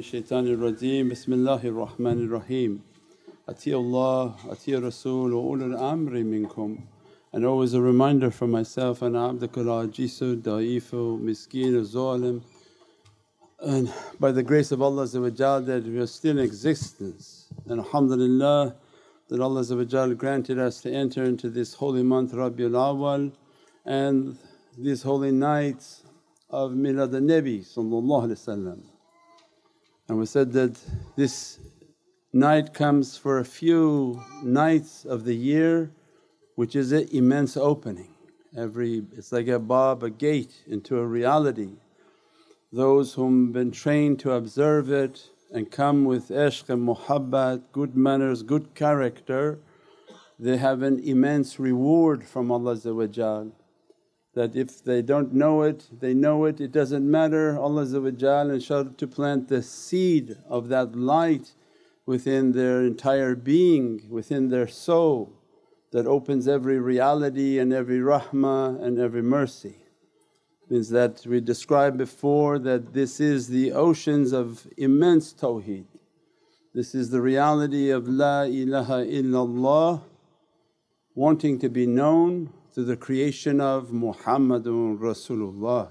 min ash-shaytanir rajeem, bismillahir rahmanir raheem. Ati Allah, ati Rasul wa ulul amri minkum. And always a reminder for myself, ana abdukal ajizu, da'ifu, miskeenu, zalim. And by the grace of Allah that we are still in existence, and alhamdulillah that Allah granted us to enter into this holy month Rabiul Awal and these holy nights of Miladul Nabi. And we said that this night comes for a few nights of the year, which is an immense opening. It's like a bab, a gate into a reality. Those whom been trained to observe it and come with ishq and muhabbat, good manners, good character, they have an immense reward from Allah, that if they don't know it, they know it, it doesn't matter. Allah inshaAllah to plant the seed of that light within their entire being, within their soul, that opens every reality and every rahmah and every mercy. Means that we described before that this is the oceans of immense tawheed. This is the reality of La ilaha illallah, wanting to be known through the creation of Muhammadun Rasulullah.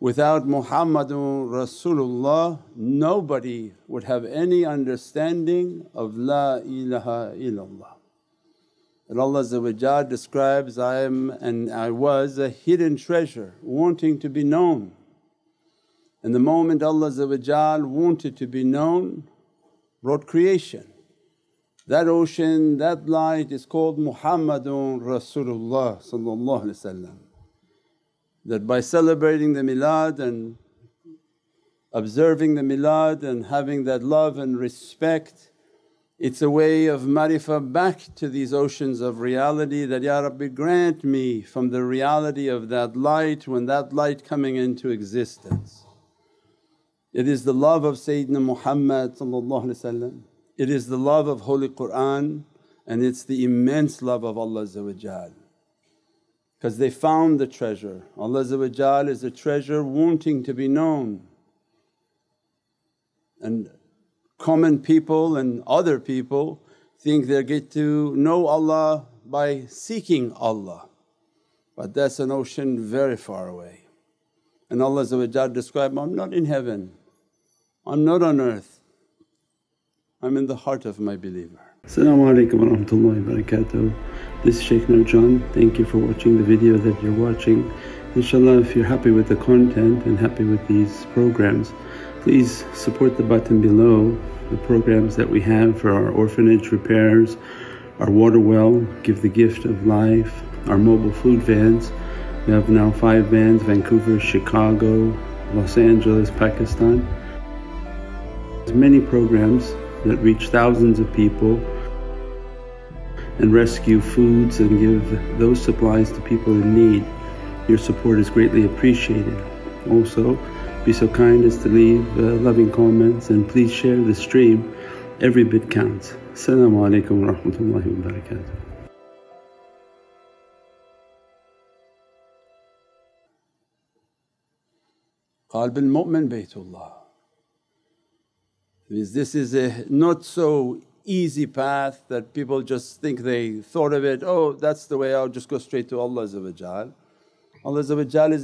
Without Muhammadun Rasulullah, nobody would have any understanding of La ilaha illallah. And Allah describes, I am and I was a hidden treasure wanting to be known. And the moment Allah wanted to be known, brought creation. That ocean, that light is called Muhammadun Rasulullah, that by celebrating the Milad and observing the Milad and having that love and respect, it's a way of ma'rifah back to these oceans of reality, that, Ya Rabbi, grant me from the reality of that light when that light coming into existence. It is the love of Sayyidina Muhammad, it is the love of Holy Qur'an, and it's the immense love of Allah, because they found the treasure. Allah is a treasure wanting to be known, and common people and other people think they get to know Allah by seeking Allah, but that's an ocean very far away. And Allah described, I'm not in heaven, I'm not on earth, I'm in the heart of my believer. As-salamu alaykum wa rahmatullahi wa barakatuh. This is Shaykh Nurjan. Thank you for watching the video that you're watching. InshaAllah, if you're happy with the content and happy with these programs, please support the button below, the programs that we have for our orphanage repairs, our water well, Give the Gift of Life, our mobile food vans. We have now 5 vans, Vancouver, Chicago, Los Angeles, Pakistan. There's many programs that reach thousands of people and rescue foods and give those supplies to people in need. Your support is greatly appreciated. Also, be so kind as to leave loving comments and please share the stream, every bit counts. As-salamu alaykum wa rahmatullahi wa barakatuh. Qalb al-mu'min baytullah. This is a not so easy path that people just think they thought of it, oh that's the way, I'll just go straight to Allah. Allah is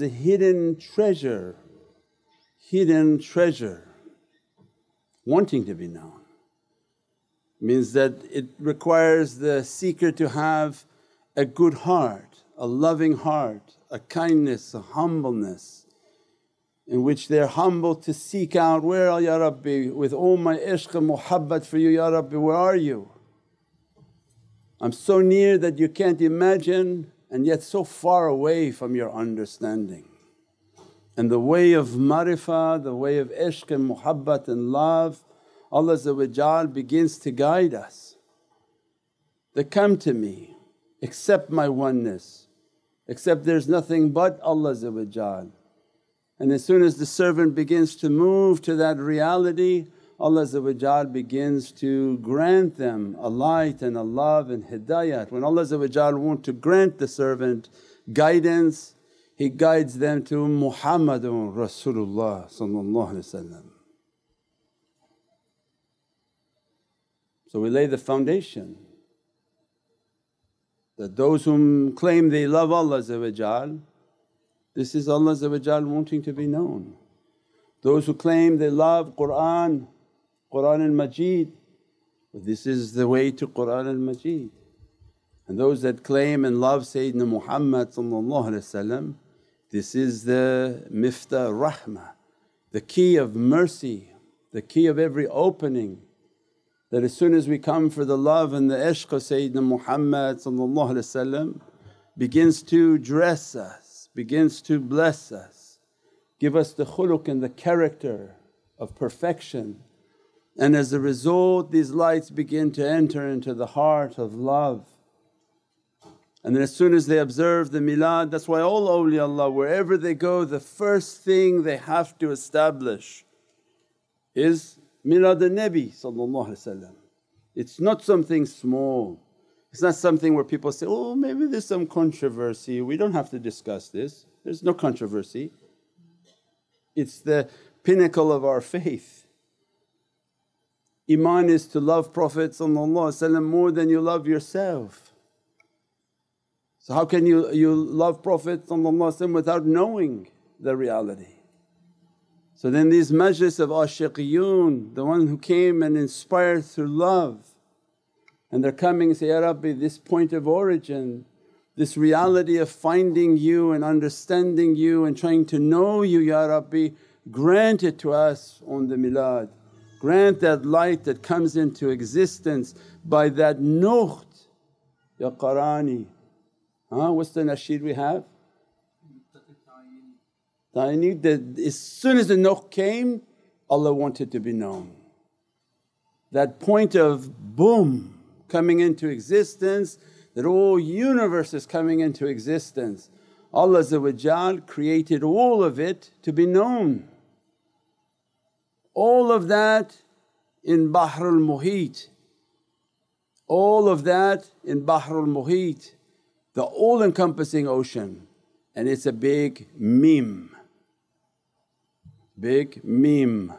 a hidden treasure. Hidden treasure wanting to be known, means that it requires the seeker to have a good heart, a loving heart, a kindness, a humbleness, in which they're humble to seek out, where are Ya Rabbi, with all my ishq and muhabbat for you, Ya Rabbi, where are you? I'm so near that you can't imagine and yet so far away from your understanding. And the way of ma'rifah, the way of ishq and muhabbat and love, Allah begins to guide us. That come to me, accept my oneness, accept there's nothing but Allah. And as soon as the servant begins to move to that reality, Allah begins to grant them a light and a love and hidayat. When Allah wants to grant the servant guidance, He guides them to Muhammadun Rasulullah ﷺ. So we lay the foundation that those whom claim they love Allah, this is Allah wanting to be known. Those who claim they love Qur'an, Qur'an al-Majeed, this is the way to Qur'an al-Majeed. And those that claim and love Sayyidina Muhammad, this is the miftah rahmah, the key of mercy, the key of every opening. That as soon as we come for the love and the ishq of Sayyidina Muhammad begins to dress us, begins to bless us, give us the khuluq and the character of perfection. And as a result these lights begin to enter into the heart of love. And then as soon as they observe the milad, that's why all awliyaullah wherever they go the first thing they have to establish is Miladul Nabi ﷺ. It's not something small, it's not something where people say, oh maybe there's some controversy, we don't have to discuss this, there's no controversy. It's the pinnacle of our faith. Iman is to love Prophet ﷺ more than you love yourself. So how can you love Prophet ﷺ without knowing the reality? So then these majlis of ashiqiyun, the one who came and inspired through love, and they're coming and say, Ya Rabbi, this point of origin, this reality of finding You and understanding You and trying to know You, Ya Rabbi, grant it to us on the milad. Grant that light that comes into existence by that nuqt, Ya Qarani. What's the nasheed we have? I knew that as soon as the nuqt came, Allah wanted to be known. That point of boom coming into existence, that all universe is coming into existence. Allah created all of it to be known. All of that in Bahrul Muhiit, all of that in Bahrul Muhiit, the all-encompassing ocean, and it's a big meme. Big meme.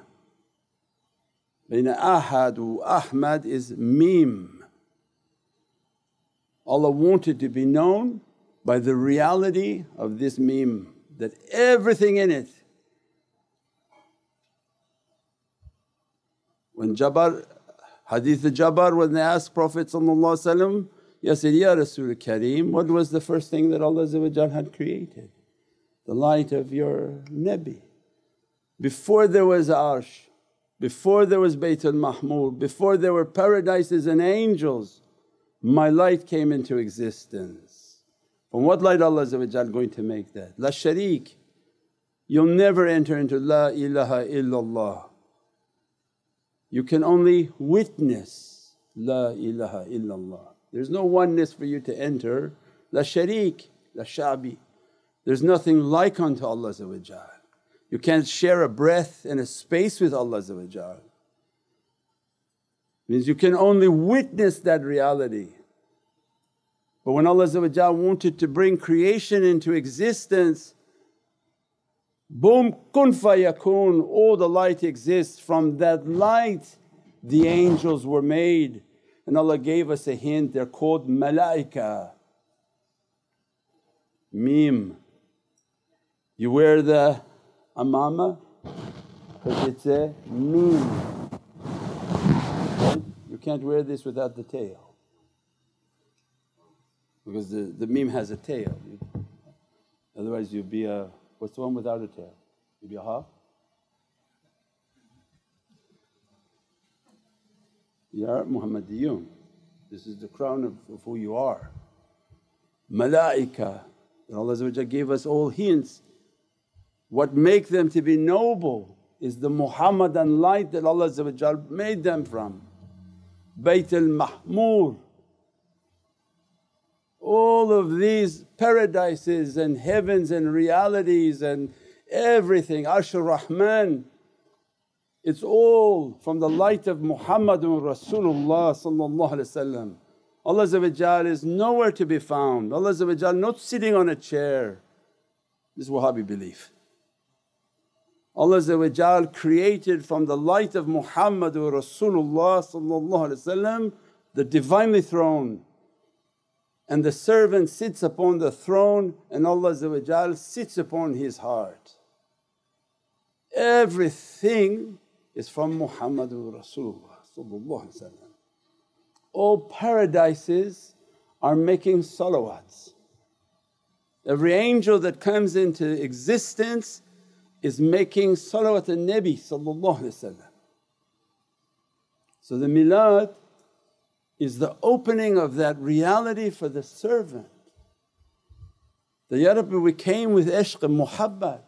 Baina Ahad wa Ahmad is meme. Allah wanted to be known by the reality of this meme, that everything in it. When Jabbar, Hadith of Jabbar, when they asked Prophet ﷺ, Ya Sayyidi Ya Rasulul Kareem, what was the first thing that Allah had created? The light of Your Nabi. Before there was Arsh, before there was Baitul Mahmur, before there were paradises and angels, My light came into existence. From what light Allah going to make that? La Sharik. You'll never enter into La ilaha illallah. You can only witness La ilaha illallah. There's no oneness for you to enter. La Sharik, La Shabi. There's nothing like unto Allah. You can't share a breath and a space with Allah. Means you can only witness that reality. But when Allah wanted to bring creation into existence, boom, kun fayakun, all the light exists. From that light the angels were made, and Allah gave us a hint, they're called malaika. Meme. You wear the amama because it's a meme. You can't wear this without the tail because the meme has a tail. Otherwise you'd be a… what's the one without a tail? You'd be a hawk? You are Muhammadiyun. This is the crown of who you are. Malaika. Allah gave us all hints. What make them to be noble is the Muhammadan light that Allah made them from. Baitul Mahmur. All of these paradises and heavens and realities and everything, Arshul Rahman, it's all from the light of Muhammadun Rasulullah. Allah is nowhere to be found. Allah not sitting on a chair. This is Wahhabi belief. Allah created from the light of Muhammadun Rasulullah the Divinely Throne, and the servant sits upon the throne and Allah sits upon his heart. Everything is from Muhammadun Rasulullah. All paradises are making salawats. Every angel that comes into existence is making salawat al-Nabi. So the milad is the opening of that reality for the servant. That, Ya Rabbi, we came with ishq and muhabbat,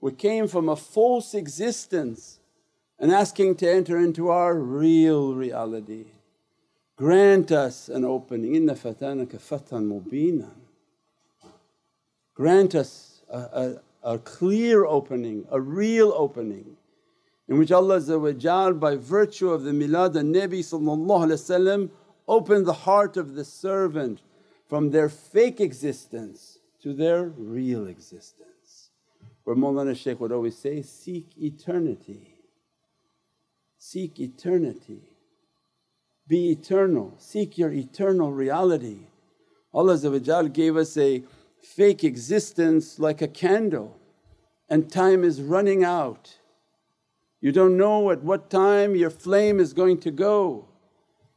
we came from a false existence and asking to enter into our real reality. Grant us an opening, inna fatanaka fatan mubina. Grant us a clear opening, a real opening, in which Allah by virtue of the milad al-Nabi opened the heart of the servant from their fake existence to their real existence. Where Mawlana Shaykh would always say, seek eternity, seek eternity, be eternal, seek your eternal reality. Allah gave us a fake existence like a candle, and time is running out. You don't know at what time your flame is going to go.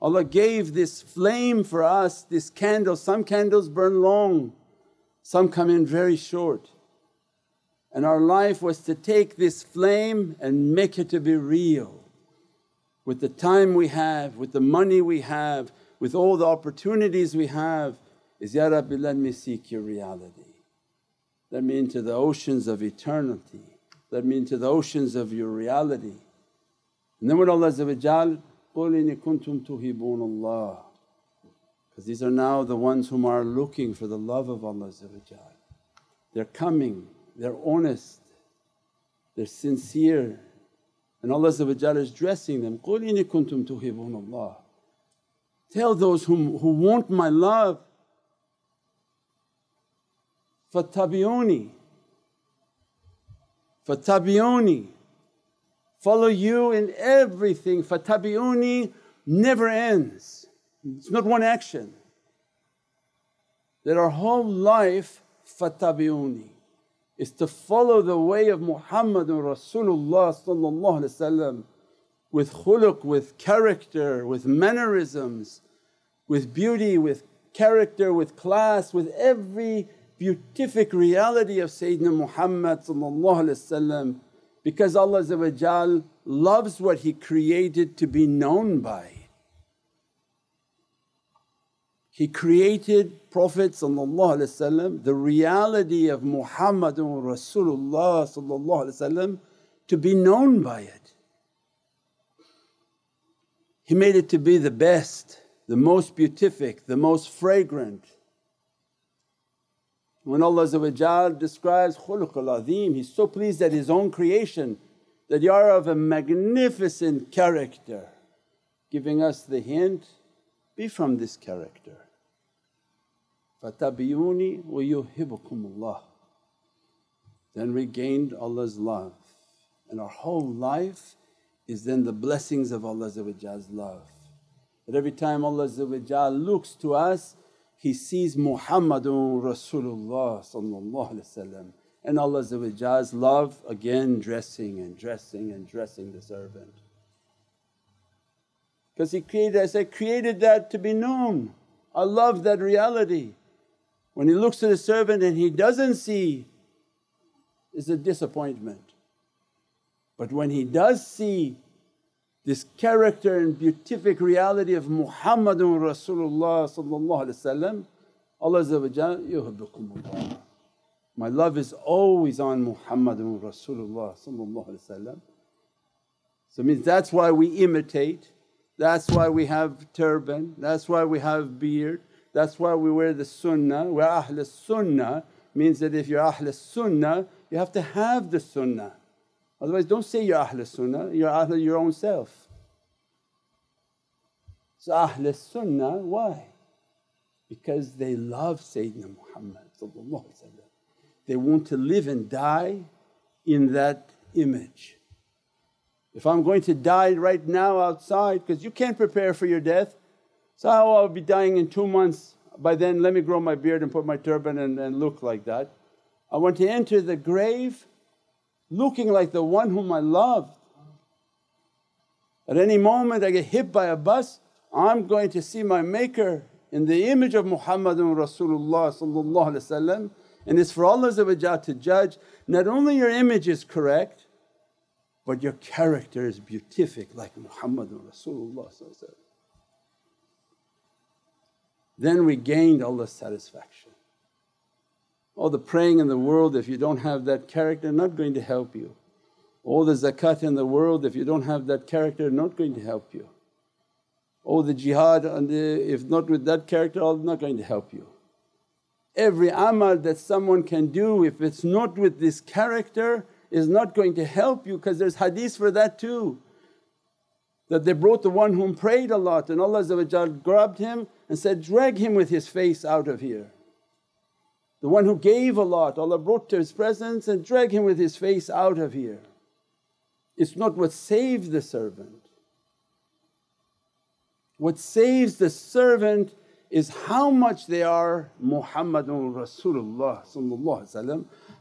Allah gave this flame for us, this candle. Some candles burn long, some come in very short. And our life was to take this flame and make it to be real. With the time we have, with the money we have, with all the opportunities we have, is, Ya Rabbi, let me seek your reality. Let me into the oceans of eternity, let me into the oceans of your reality. And then when Allah قُلْ إِنِ كُنْتُمْ تُحِبُّونَ اللَّهِ, because these are now the ones whom are looking for the love of Allah. They're coming, they're honest, they're sincere, and Allah is dressing them, قُلْ إِنِ كُنْتُمْ تُحِبُّونَ اللَّهِ. Tell those who want my love, fattabi'uni, fattabi'uni, follow you in everything. Fattabi'uni never ends, it's not one action. That our whole life, fattabi'uni, is to follow the way of Muhammadun Rasulullah with khuluq, with character, with mannerisms, with beauty, with character, with class, with every beatific reality of Sayyidina Muhammad, because Allah loves what He created to be known by. He created Prophet the reality of Muhammadun Rasulullah to be known by it. He made it to be the best, the most beatific, the most fragrant. When Allah describes khuluq al-Azim, He's so pleased at His own creation that you are of a magnificent character, giving us the hint, be from this character. Fattabi'uni wa yuhibbukumullah. Then we gained Allah's love, and our whole life is then the blessings of Allah's love. That every time Allah looks to us, He sees Muhammadun Rasulullah, and Allah's love again dressing and dressing and dressing the servant. Because He created, as I created that to be known, I love that reality. When He looks to the servant and he doesn't see, it's a disappointment. But when he does see, this character and beatific reality of Muhammadun Rasulullah, Allah yuhibbukumullah. My love is always on Muhammadun Rasulullah. So it means that's why we imitate, that's why we have turban, that's why we have beard, that's why we wear the sunnah. We're Ahl Sunnah, means that if you're Ahl Sunnah, you have to have the sunnah. Otherwise don't say you're Ahl Sunnah, you're Ahl your own self. So Ahl Sunnah, why? Because they love Sayyidina Muhammad. They want to live and die in that image. If I'm going to die right now outside, because you can't prepare for your death, so I'll be dying in 2 months, by then let me grow my beard and put my turban and look like that. I want to enter the grave looking like the one whom I loved. At any moment I get hit by a bus, I'm going to see my Maker in the image of Muhammadun Rasulullah, and it's for Allah to judge. Not only your image is correct, but your character is beatific like Muhammadun Rasulullah. Then we gained Allah's satisfaction. All the praying in the world, if you don't have that character, not going to help you. All the zakat in the world, if you don't have that character, not going to help you. All the jihad, if not with that character, Allah's not going to help you. Every amal that someone can do, if it's not with this character, is not going to help you, because there's hadith for that too. That they brought the one whom prayed a lot, and Allah grabbed him and said, drag him with his face out of here. The one who gave a lot, Allah brought to his presence and drag him with his face out of here. It's not what saved the servant. What saves the servant is how much they are Muhammadun Rasulullah,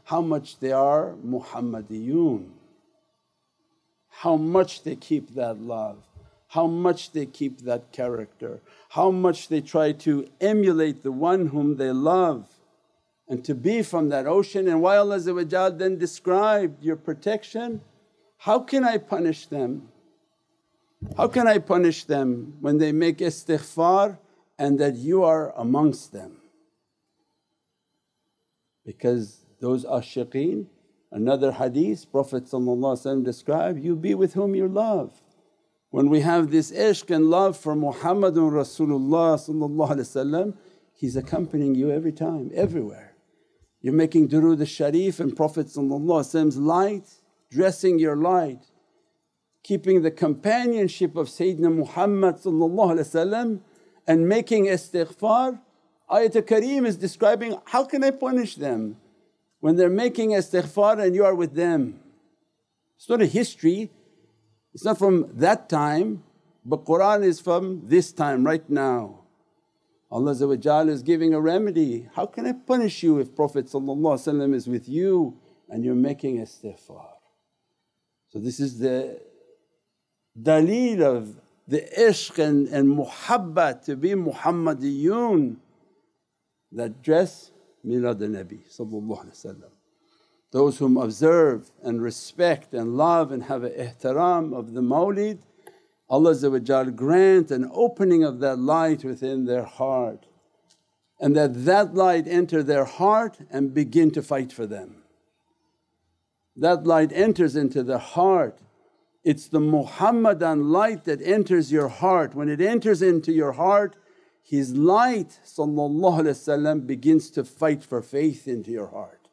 how much they are Muhammadiyun. How much they keep that love, how much they keep that character, how much they try to emulate the one whom they love and to be from that ocean. And why Allah then described your protection, how can I punish them? How can I punish them when they make istighfar and that you are amongst them? Because those ashiqeen, another hadith, Prophet described, you be with whom you love. When we have this ishq and love for Muhammadun Rasulullah, he's accompanying you every time, everywhere. You're making durood al-sharif and Prophet's light, dressing your light, keeping the companionship of Sayyidina Muhammad and making istighfar. Ayatul Kareem is describing, how can I punish them when they're making istighfar and you are with them? It's not a history, it's not from that time, but Qur'an is from this time, right now. Allah is giving a remedy, how can I punish you if Prophet ﷺ is with you and you're making istighfar? So this is the daleel of the ishq and muhabbat to be Muhammadiyun, that dress Miladul Nabi. Those whom observe and respect and love and have an ihtiram of the mawlid, Allah grant an opening of that light within their heart, and that that light enter their heart and begin to fight for them. That light enters into their heart. It's the Muhammadan light that enters your heart. When it enters into your heart, his light begins to fight for faith into your heart.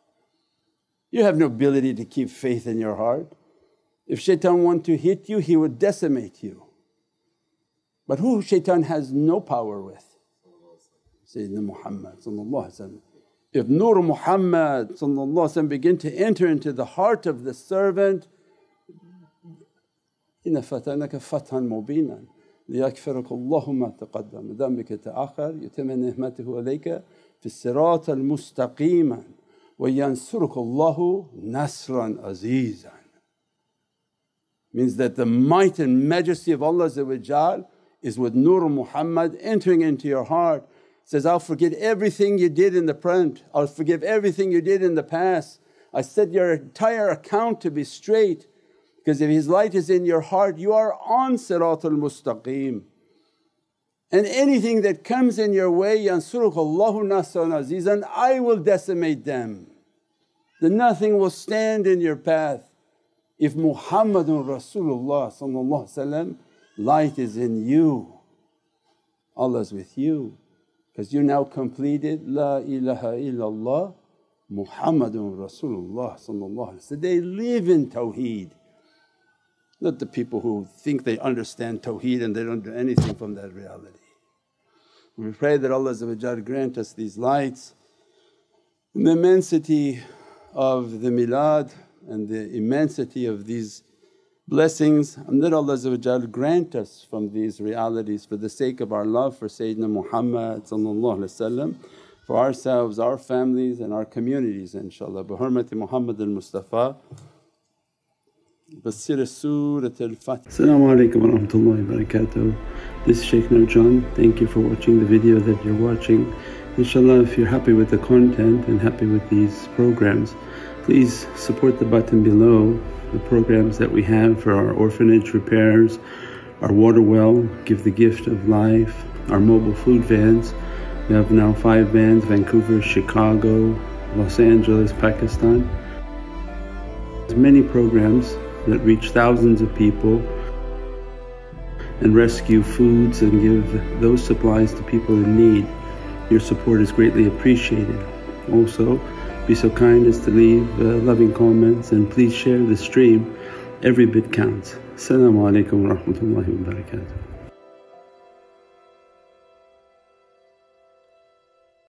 You have no ability to keep faith in your heart. If shaytan want to hit you, he would decimate you. But who shaytan has no power with? Sayyidina Muhammad. If Nur Muhammad begin to enter into the heart of the servant, إِنَّ فَتَانَكَ فَتْحًا مُبِينًا لِيَكْفِرَكَ اللَّهُ مَا تَقَدَّمَ مِنْ ذَنْبِكَ وَتَأَخَّرَ يُتِمَّ نِعْمَتَهُ عَلَيْكَ فِي الصِّرَاطِ الْمُسْتَقِيمِ وَيَنْصُرَكَ اللَّهُ نَصْرًا عَزِيزًا. Means that the might and majesty of Allah is with Nur Muhammad entering into your heart. It says, I'll forget everything you did in the present, I'll forgive everything you did in the past. I set your entire account to be straight. Because if his light is in your heart, you are on Siratul Mustaqeem. And anything that comes in your way, يَنْصُرُكَ اللَّهُ نَصْرًا عَزِيزًا, I will decimate them. Then nothing will stand in your path. If Muhammadun Rasulullah light is in you, Allah's with you. Because you now completed, La ilaha illallah Muhammadun Rasulullah. They live in tawheed. Not the people who think they understand tawheed and they don't do anything from that reality. We pray that Allah grant us these lights and the immensity of the milad and the immensity of these blessings, and that Allah grant us from these realities for the sake of our love for Sayyidina Muhammad, for ourselves, our families and our communities, inshaAllah. Bi hurmati Muhammadin Mustafa. Basira Surat al-Fatiha. As-salamu alaykum wa rahmatullahi wa barakatuh. This is Shaykh Nurjan. Thank you for watching the video that you're watching. InshaAllah, if you're happy with the content and happy with these programs, please support the button below, the programs that we have for our orphanage repairs, our water well, Give the Gift of Life, our mobile food vans. We have now 5 vans: Vancouver, Chicago, Los Angeles, Pakistan. There's many programs that reach thousands of people and rescue foods and give those supplies to people in need. Your support is greatly appreciated. Also, be so kind as to leave loving comments, and please share the stream. Every bit counts. As-salamu alaykum wa rahmatullahi wa barakatuh.